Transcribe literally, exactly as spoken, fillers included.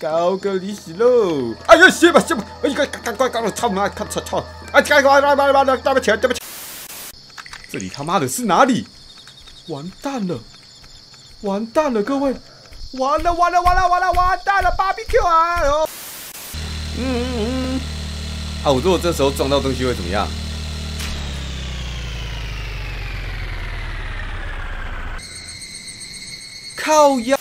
狗狗你死喽！哎呀，血吧血吧！哎，快快快快！操妈！操操操！哎，快快快快快！大把钱，大把钱！这里他妈的是哪里？完蛋了！完蛋了，各位！完了完了完了完了完蛋了 ！B B Q 啊！哦，嗯嗯嗯。啊，我如果这时候撞到东西会怎么样？ 靠腰。